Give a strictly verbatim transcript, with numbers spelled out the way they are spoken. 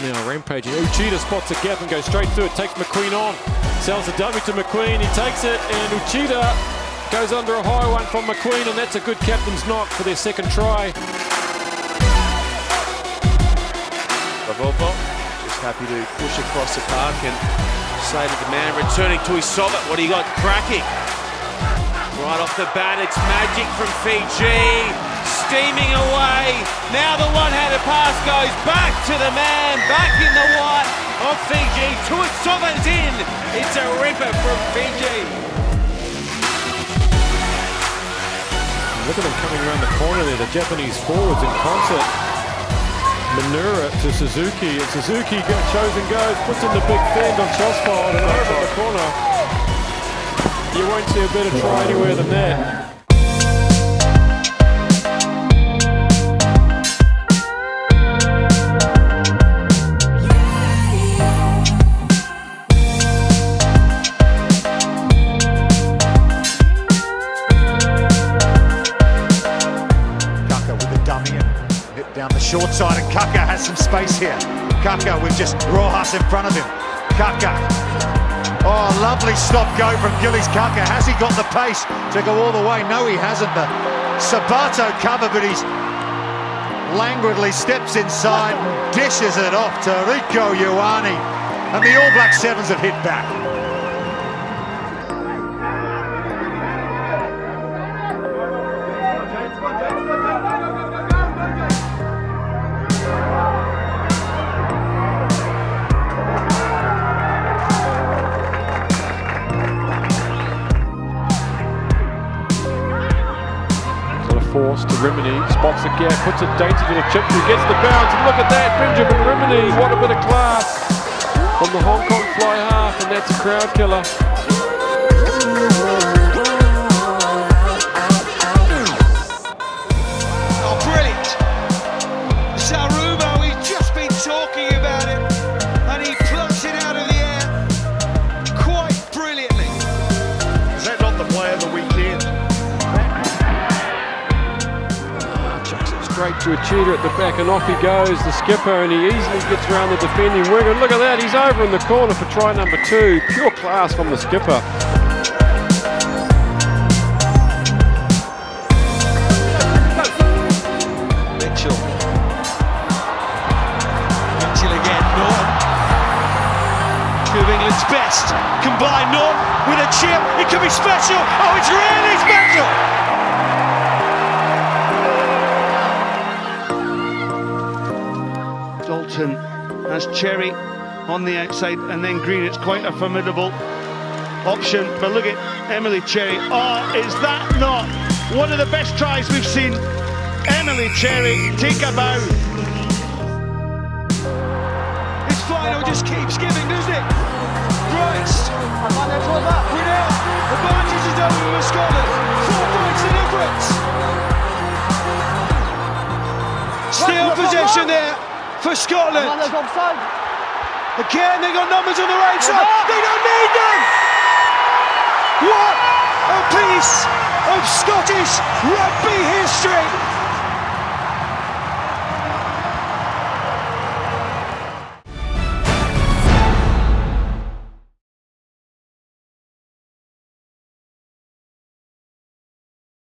suddenly on a rampage. And Uchida spots a gap and goes straight through it, takes McQueen on. Sells the dummy to McQueen, he takes it, and Uchida goes under a high one from McQueen, and that's a good captain's knock for their second try. Rabopo just happy to push across the park and say to the man returning to his socket, what he got cracking. Right off the bat, it's magic from Fiji. Steaming away, now the one-handed pass goes back to the man, back in the white of Fiji, Tuatsova's in, it's a ripper from Fiji. Look at them coming around the corner there, the Japanese forwards in concert. Minura to Suzuki, and Suzuki shows and goes, puts in the big fend on Chosfold and over the corner. You won't see a better try anywhere than that. Down the short side, and Kaka has some space here. Kaka with just Rojas in front of him. Kaka. Oh, lovely stop go from Gillies. Kaka, has he got the pace to go all the way? No, he hasn't. The Sabato cover, but he's languidly steps inside, dishes it off to Rieko Ioane, and the All Black Sevens have hit back. Force to Rimini, spots a gap, puts it dainty to the chip, who gets the bounce, and look at that, Benjamin Rimini, what a bit of class from the Hong Kong fly half, and that's a crowd killer. Oh, brilliant! Sarubo, we've just been talking about it, and he plucks it out of the air quite brilliantly. Is that not the play of the weekend? Straight to Uchida at the back, and off he goes, the skipper, and he easily gets around the defending winger. And look at that, he's over in the corner for try number two. Pure class from the skipper. Mitchell. Mitchell again, Norton. Two of England's best. Combined Norton with a chip. It could be special. Oh, it's really special. Dalton has Cherry on the outside, and then Green. It's quite a formidable option, but look at Emily Cherry. Oh, is that not one of the best tries we've seen? Emily Cherry, take a bow. This final just keeps giving, doesn't it? Christ! Brunel, advantage is over for Scotland. Four points the difference. Still possession there for Scotland. Again, they got numbers on the right side. They don't need them. What a piece of Scottish rugby history.